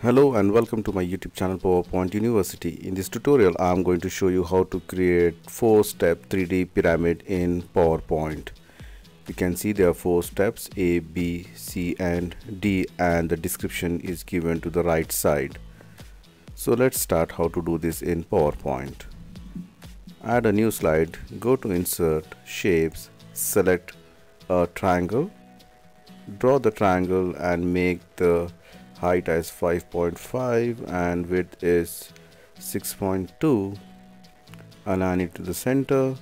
Hello and welcome to my YouTube channel PowerPoint University. In this tutorial I am going to show you how to create 4-step 3D pyramid in PowerPoint. You can see there are 4 steps A, B, C and D, and the description is given to the right side. So let's start how to do this in PowerPoint. Add a new slide, go to Insert, Shapes, select a triangle, draw the triangle and make the height is 5.5 and width is 6.2. Align it to the center.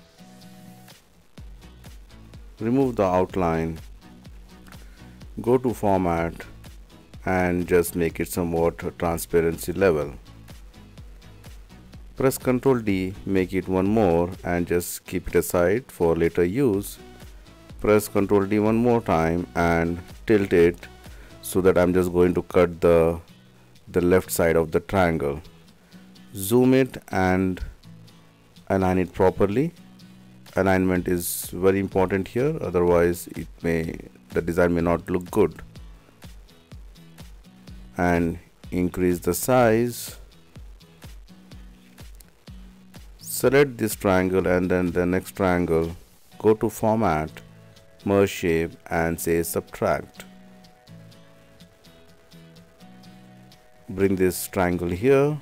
Remove the outline. Go to Format and just make it somewhat transparency level. Press Ctrl D, make it one more and just keep it aside for later use. Press Ctrl D one more time and tilt it, so that I'm just going to cut the left side of the triangle. Zoom it and align it properly. Alignment is very important here, otherwise the design may not look good. And increase the size. Select this triangle and then the next triangle. Go to Format, Merge Shape and say Subtract. Bring this triangle here,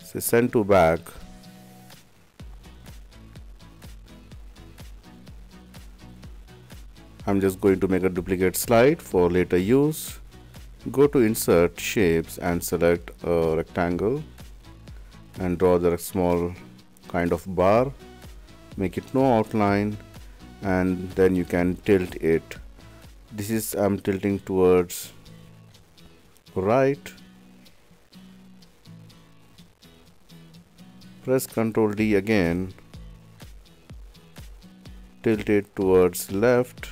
say Send to Back, I'm just going to make a duplicate slide for later use. Go to Insert, Shapes and select a rectangle and draw the small kind of bar, make it no outline and then you can tilt it. This is I'm tilting towards right. Press Ctrl D again. Tilt it towards left.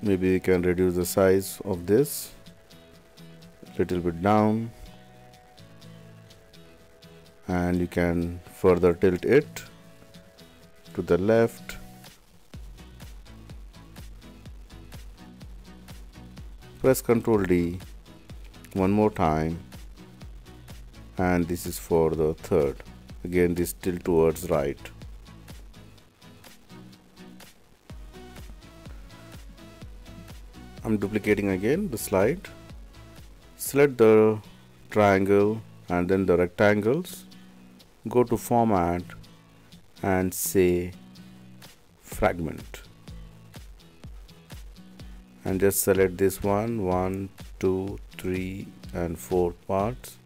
Maybe we can reduce the size of this. Little bit down and you can further tilt it to the left. Press Ctrl D one more time and this is for the third. Again this tilt towards right. I'm duplicating again the slide. Select the triangle and then the rectangles. Go to Format and say Fragment. And just select this one, 2, 3 and 4 parts.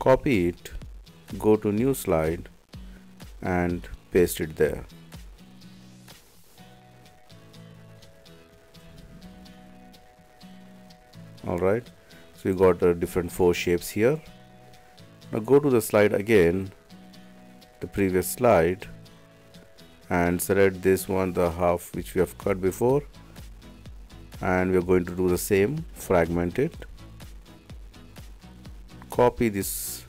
Copy it. Go to New Slide and paste it there. Alright. So you got different 4 shapes here. Now go to the slide again, the previous slide, and select this one, the half which we have cut before, and we are going to do the same, fragment it. Copy this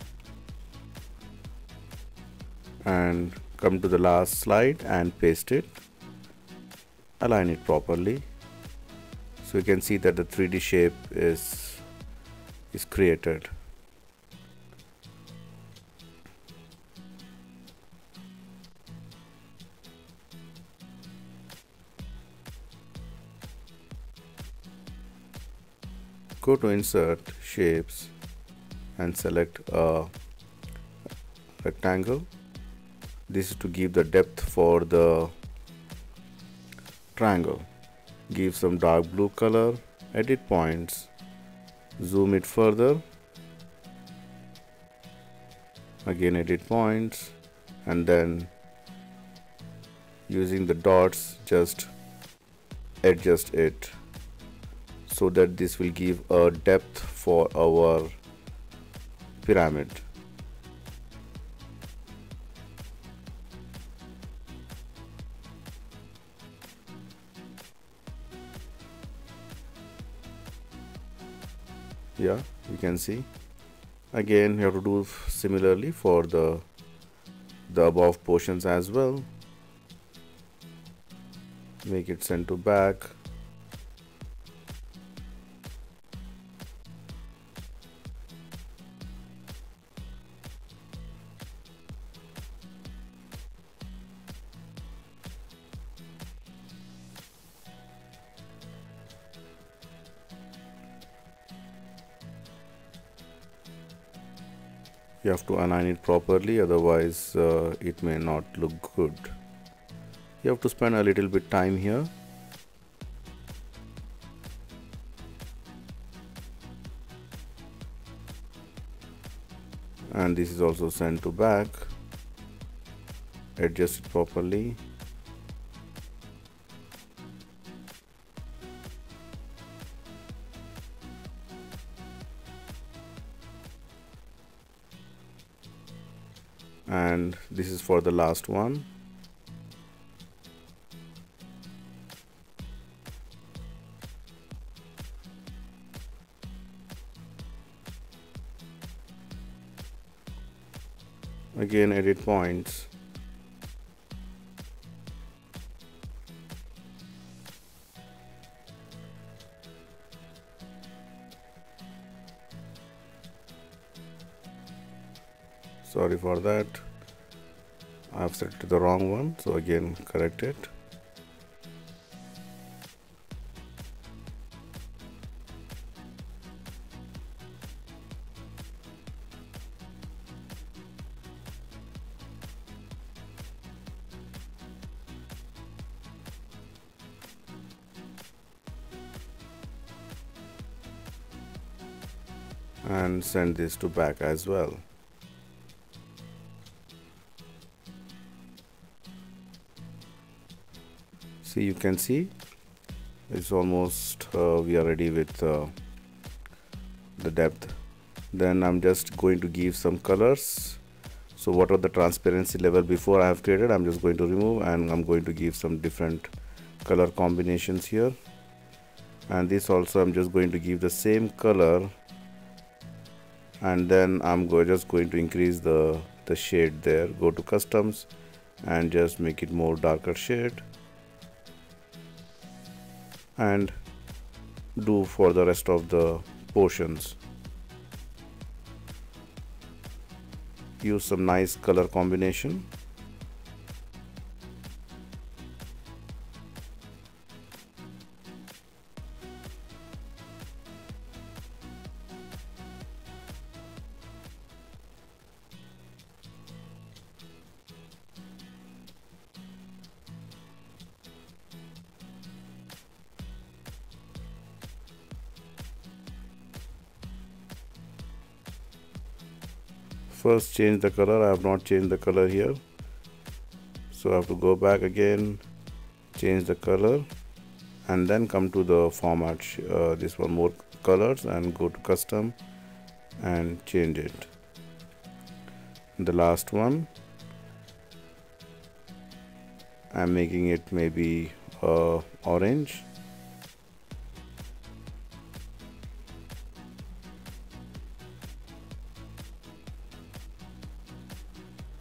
and come to the last slide and paste it. Align it properly. So you can see that the 3D shape is created. Go to Insert, Shapes and select a rectangle. This is to give the depth for the triangle. Give some dark blue color, edit points. Zoom it further, again edit points, and then using the dots just adjust it so that this will give a depth for our pyramid. here you can see. Again, you have to do similarly for the above portions as well. Make it center back. You have to align it properly, otherwise it may not look good. You have to spend a little bit time here. And this is also sent to back. Adjust it properly. And this is for the last one. Again, edit points. Sorry for that, I've set to the wrong one, so again correct it. And send this to back as well. See, you can see it's almost we are ready with the depth. Then I'm just going to give some colors. So what are the transparency level before I have created, I'm just going to remove, and I'm going to give some different color combinations here. And this also I'm just going to give the same color, and then I'm just going to increase the shade there. Go to customs and just make it more darker shade. And do for the rest of the portions. Use some nice color combination. First change the color. I have not changed the color here, so I have to go back again, change the color, and then come to the format, this one, more colors, and go to custom and change it. The last one, I'm making it maybe orange.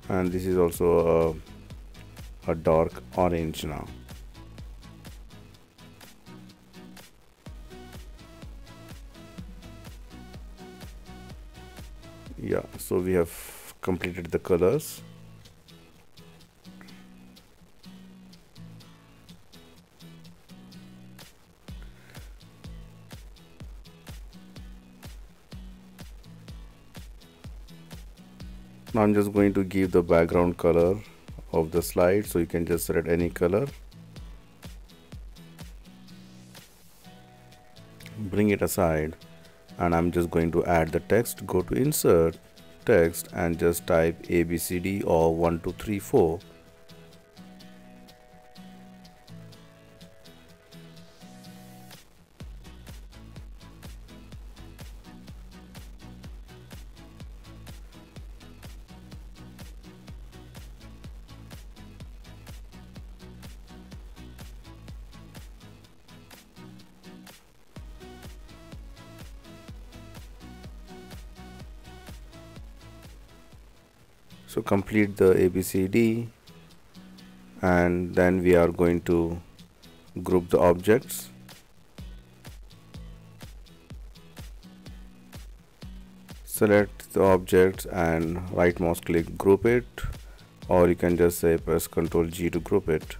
And this is also a dark orange now. Yeah, so we have completed the colors. Now I'm just going to give the background color of the slide, so you can just select any color. Bring it aside, and I'm just going to add the text. Go to insert text and just type ABCD or 1, 2, 3, 4. So complete the ABCD, and then we are going to group the objects. Select the objects and right mouse click group it, or you can just say press Ctrl G to group it.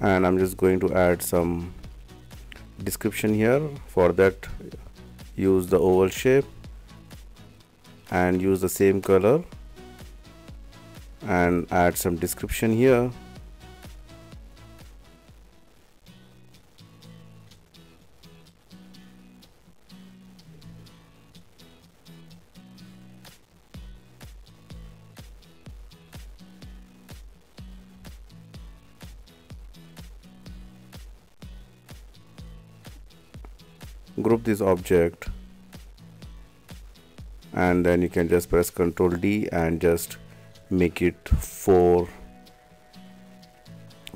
And I'm just going to add some description here. For that, use the oval shape and use the same color and add some description here. Group this object, and then you can just press Ctrl D and just make it 4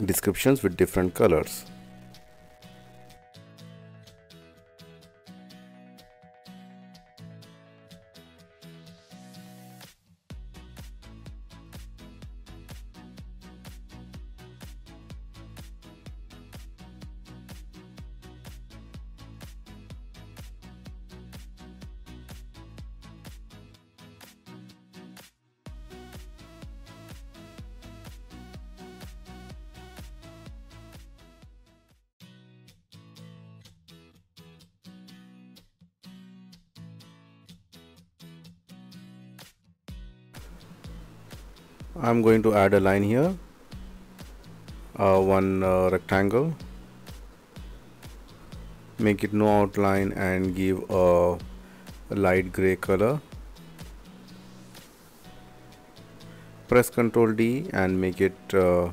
descriptions with different colors. I'm going to add a line here, one rectangle, make it no outline and give a light gray color. Press Ctrl D and make it for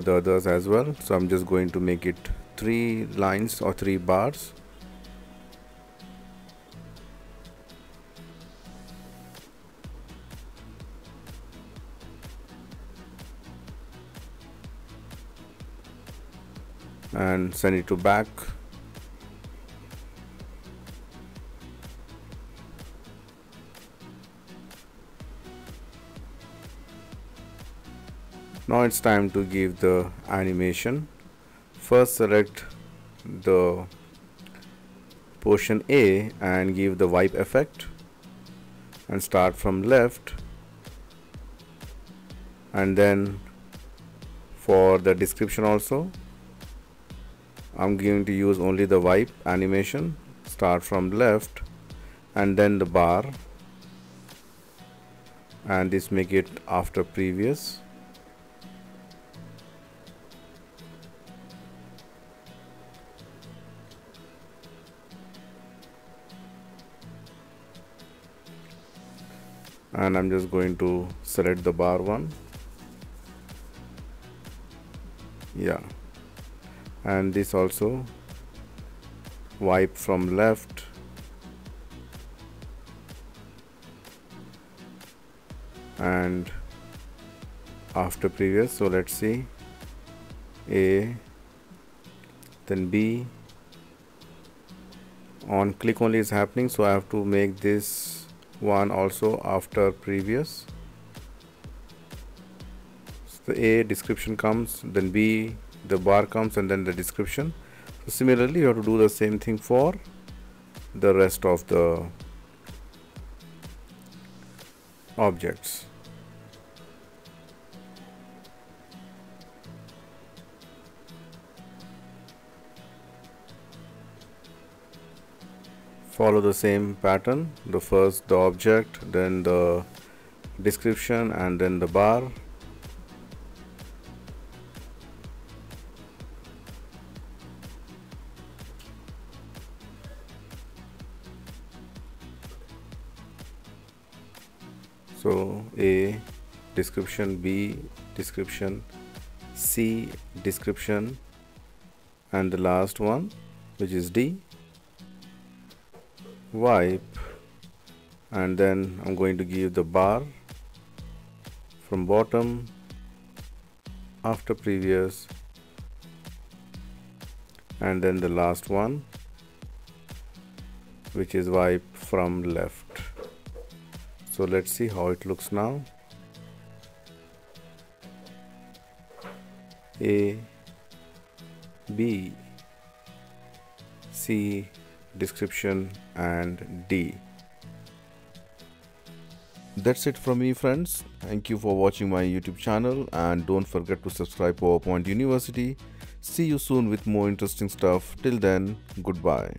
the others as well. So I'm just going to make it 3 lines or 3 bars. And send it to back. Now it's time to give the animation. First select the portion A and give the wipe effect and start from left, and then for the description also I'm going to use only the wipe animation. Start from left and then the bar, and this make it after previous. And I'm just going to select the bar one. Yeah. And this also wipe from left, and after previous. So let's see, A, then B. On click only is happening, so I have to make this one also after previous. So the A description comes, then B the bar comes, and then the description. So similarly you have to do the same thing for the rest of the objects. Follow the same pattern, the first the object, then the description, and then the bar. So A, description, B, description, C, description, and the last one, which is D, wipe, and then I'm going to give the bar from bottom after previous, and then the last one, which is wipe from left. So let's see how it looks now. A, B, C, description, and D. That's it from me, friends. Thank you for watching my YouTube channel, and don't forget to subscribe PowerPoint University. See you soon with more interesting stuff. Till then, goodbye.